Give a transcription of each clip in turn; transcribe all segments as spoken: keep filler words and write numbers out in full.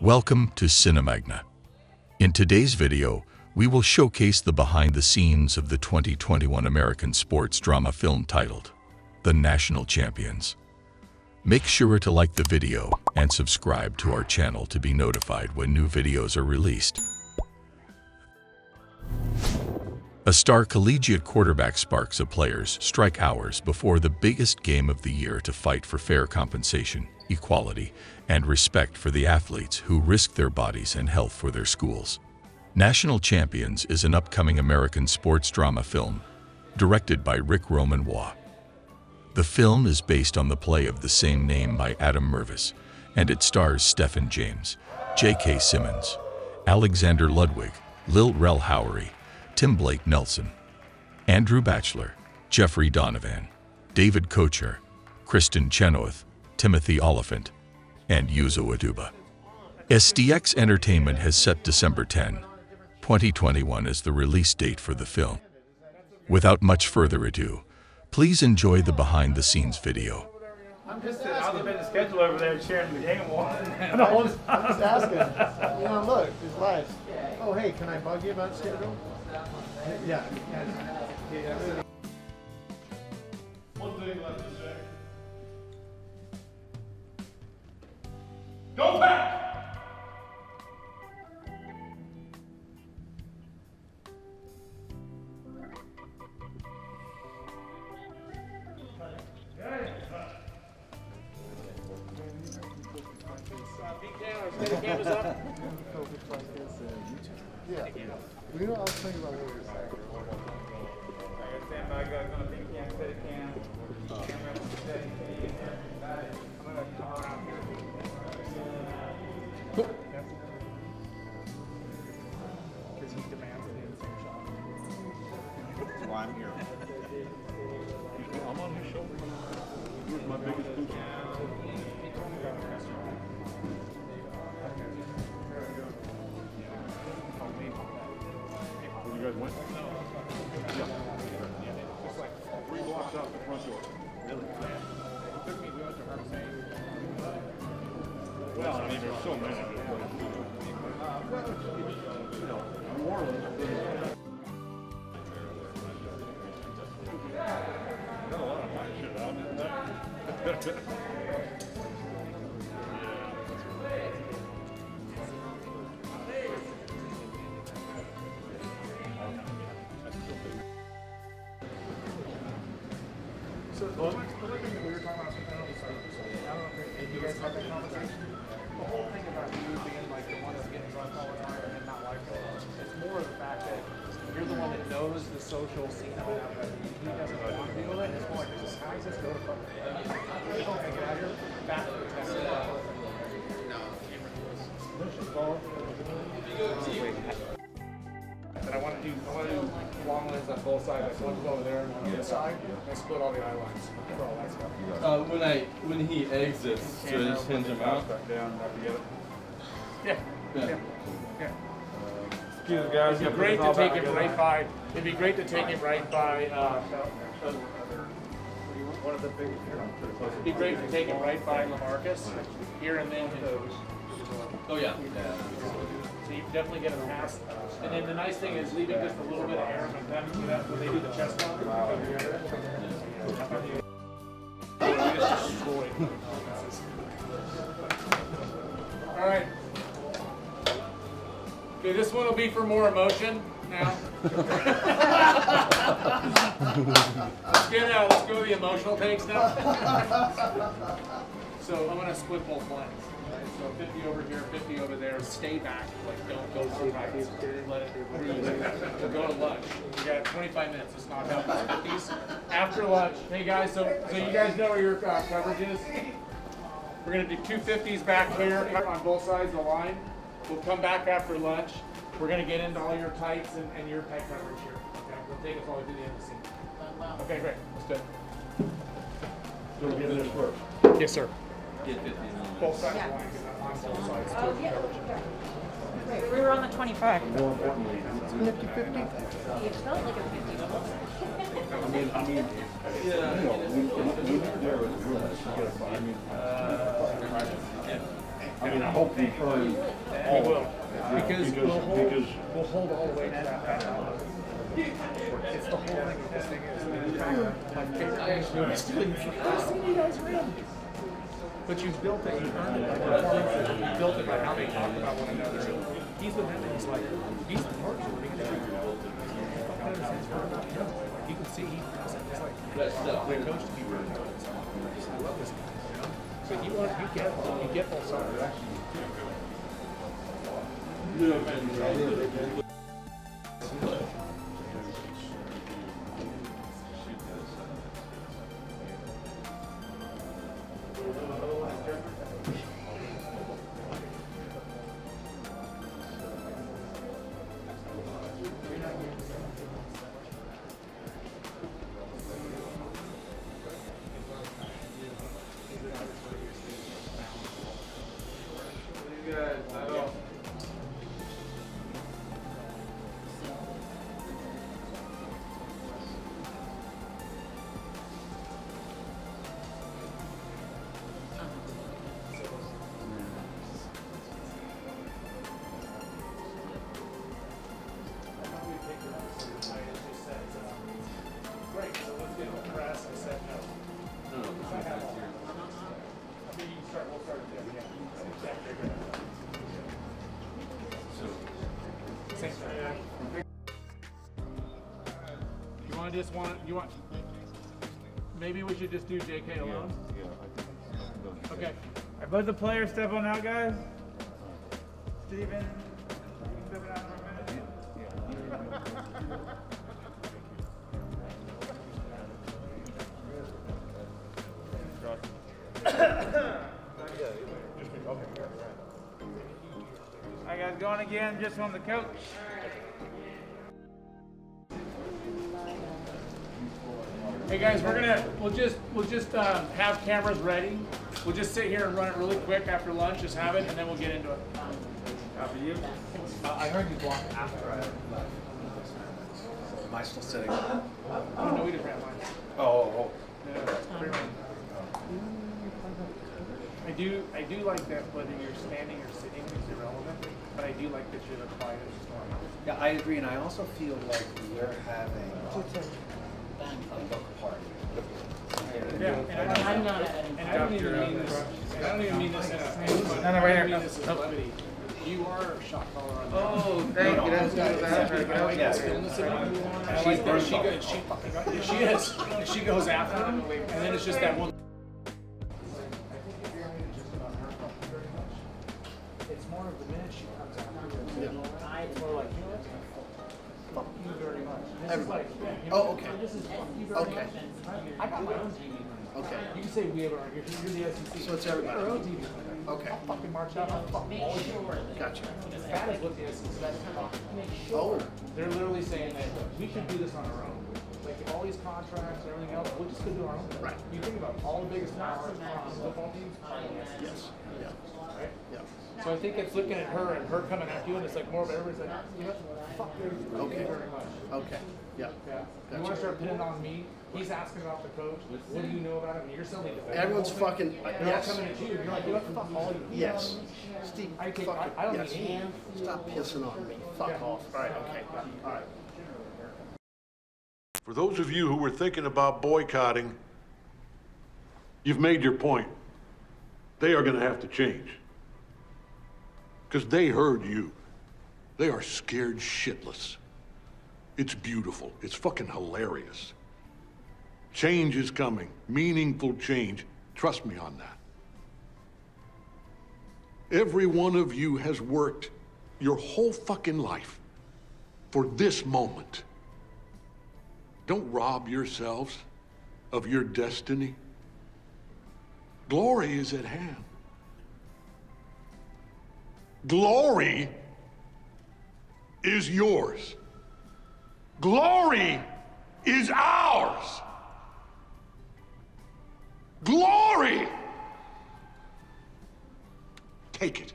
Welcome to Cinemagna. In today's video, we will showcase the behind the scenes of the twenty twenty-one American sports drama film titled The National Champions. Make sure to like the video and subscribe to our channel to be notified when new videos are released. A star collegiate quarterback sparks a player's strike hours before the biggest game of the year to fight for fair compensation, equality, and respect for the athletes who risk their bodies and health for their schools. National Champions is an upcoming American sports drama film directed by Ric Roman Waugh. The film is based on the play of the same name by Adam Mervis, and it stars Stephan James, J K Simmons, Alexander Ludwig, Lil Rel Howery, Tim Blake Nelson, Andrew Batchelor, Jeffrey Donovan, David Kocher, Kristen Chenoweth, Timothy Oliphant, and Uzo Aduba. S D X Entertainment has set December tenth, twenty twenty-one as the release date for the film. Without much further ado, please enjoy the behind-the-scenes video. I'm just asking. I've been the schedule over there cheering the game on. I'm just asking. You know, look, it's live. Oh, hey, can I bug you about schedule? Yeah. One thing left to say. Go back! Yeah. We know I was thinking about what you were saying. I stand by, I got gonna think can't say can. Camera today, I'm gonna call out here. Because he demands it in the same shot. That's why I'm here. I'm on his shoulder. He was my biggest boost. You guys went? No. Yeah. Yeah, it was like three blocks out the front door. Really fast. It took me to go to her saying. Well, I mean, there's so many good places. You know, New Orleans. Got a lot of my shit out in that. So, the next thing we were talking about, I don't know if you guys had that conversation. The whole thing about you being like the one that's getting drunk all the time and not like that, it's more of the fact that you're the one that knows the social scene of it, but he doesn't want to deal with it. It's more like, how does this go to fucking thing? I don't think out here, back to the test. No, camera goes. Let's just follow. And I want to do, I want to do long lines on both sides. So I want to go over there and one on the side. I split all the eye lines for all that stuff. Uh, when I, when he exits, do I just hinge him out? Back down, back together. Yeah. Yeah. Yeah. Yeah. Excuse me, guys. It'd be great to take him right by. It'd be great to take him right by. Uh, one of the big. It'd be great to take him right by LaMarcus here and then. Oh yeah. So you definitely get a pass. And then the nice thing is leaving just a little bit of air on them so that when they do the chest bump, wow. They come together. Yeah. Just destroyed. All right. Okay, this one will be for more emotion now. Let's get out. Let's go to the emotional takes now. So I'm going to split both legs. So fifty over here, fifty over there. Stay back. Like don't go through back. Let it through. Go to lunch. We got twenty-five minutes. Let's knock out the fifties. After lunch, hey guys. So so you guys know where your uh, coverage is. We're gonna do two fifties back here on both sides of the line. We'll come back after lunch. We're gonna get into all your tights and, and your tight coverage here. Okay. We'll take us all the way to the end of the scene. Okay, great. Let's do it. So we'll get in this first. Yes, sir. Get fifty both sides. Yeah. Oh, yeah. Wait, we were on the twenty-five. More importantly, fifty fifty? It felt like a fifty. I mean, I mean, yeah, you know, when you're there, you get a five. I mean, I mean, I hope he tries all will. Uh, because, because, we'll hold, because we'll hold all the way down. Uh, it's the whole thing. This thing is my favorite thing is doing the first thing you guys read. But you've built it, you've earned it by performances, you've built it by how they talk about one another. He's the one that's like, he's the part of the big thing. You can see he does it. It's like, when coached, he really does it. I love this guy. But you want, you get, you get full soccer. Just want you want maybe we should just do J K alone. Yeah, yeah, I think okay. I let the player step on out, guys. Steven, step it out for a minute. Yeah. All right, guys, going again. Just on the coach. Hey guys, we're gonna we'll just we'll just um, have cameras ready. We'll just sit here and run it really quick after lunch. Just have it, and then we'll get into it. After you, uh, I heard you block after I left. Am I still sitting? Oh no, we just ran lunch. Oh, oh, oh. Yeah, I do I do like that whether you're standing or sitting is irrelevant, but I do like that you're the quietest one. Yeah, I agree, and I also feel like we're having. Uh, Yeah, and I, I'm not. And I don't even mean this. I don't even mean this in a. No, no, right here. Celebrity. You are a shot caller on that. Oh, thank you. That's good. That's good. She's there. She goes. She fucking. She is. She goes after him, and then it's just that one. It's more of the minute she comes after him. I more like you. Fuck you very much. Everybody. Oh, okay. Okay. I got my own T V. Okay. You can say we have our own. You're the S E C. So it's everybody. Our own T V. Okay. I'll fucking march out. I'll fuck all of you. Gotcha. That is what the S E C is talking about. Oh. They're literally saying that we should do this on our own. Like all these contracts and everything else, we'll just go do our own. Right. You think about all the biggest powers, football teams. Yes. Yeah. Right? Yeah. So I think it's looking at her and her coming at you, and it's like more of everybody's like, you know, fuck you. Okay. Very much. Okay. Yeah. Yeah. Gotcha. You want to start pinning on me? He's asking about the coach. What do you know about him? And you're selling defense. Everyone's fucking. They're all yes. coming at you. You're like, you know, fuck all you. Yes. Steve. I, take, fuck I, I don't yes. need him. Stop pissing on me. Fuck yeah. off. All right. Okay. All right. For those of you who were thinking about boycotting, you've made your point. They are going to have to change. Because they heard you. They are scared shitless. It's beautiful. It's fucking hilarious. Change is coming. Meaningful change. Trust me on that. Every one of you has worked your whole fucking life for this moment. Don't rob yourselves of your destiny. Glory is at hand. Glory is yours. Glory is ours. Glory. Take it.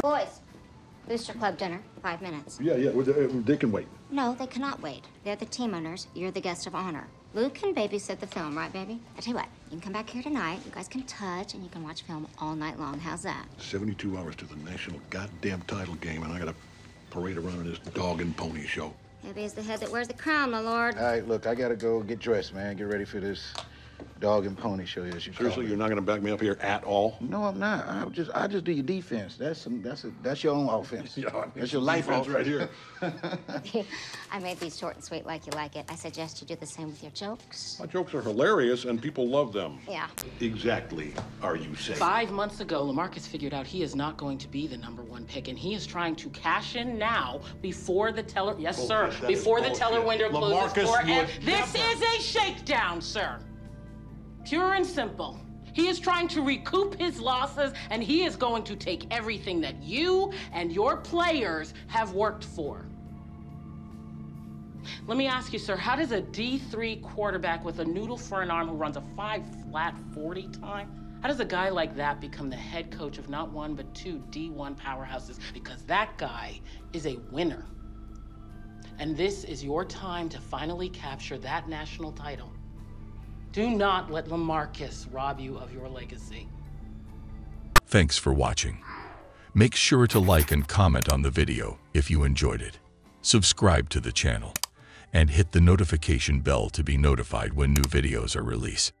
Boys, Booster Club dinner, five minutes. Yeah, yeah, they can wait. No, they cannot wait. They're the team owners. You're the guest of honor. Lou can babysit the film, right, baby? I tell you what, you can come back here tonight, you guys can touch, and you can watch film all night long. How's that? seventy-two hours to the national goddamn title game, and I gotta parade around in this dog and pony show. Baby is the head that wears the crown, my lord. All right, look, I gotta go get dressed, man. Get ready for this dog and pony show. As you Seriously, you're not gonna back me up here at all? No, I'm not. I just, I just do your defense. That's some, that's a, that's your own offense. Yeah, I mean, that's your life offense right here. I made these short and sweet, like you like it. I suggest you do the same with your jokes. My jokes are hilarious, and people love them. Yeah. Exactly. Are you saying? Five months ago, LaMarcus figured out he is not going to be the number one pick, and he is trying to cash in now before the teller. Yes, oh, sir. Yes, before the teller window closes. For and this never... is a shakedown, sir. Pure and simple. He is trying to recoup his losses, and he is going to take everything that you and your players have worked for. Let me ask you, sir, how does a D three quarterback with a noodle for an arm who runs a five flat forty time, how does a guy like that become the head coach of not one but two D one powerhouses? Because that guy is a winner. And this is your time to finally capture that national title. Do not let LaMarcus rob you of your legacy. Thanks for watching. Make sure to like and comment on the video if you enjoyed it. Subscribe to the channel and hit the notification bell to be notified when new videos are released.